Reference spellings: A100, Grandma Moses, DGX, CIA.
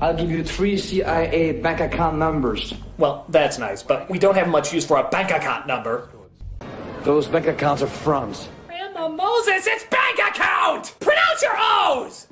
I'll give you 3 CIA bank account numbers. Well, that's nice, but we don't have much use for a bank account number. Those bank accounts are fronts. Grandma Moses, it's bank account! Pronounce your O's!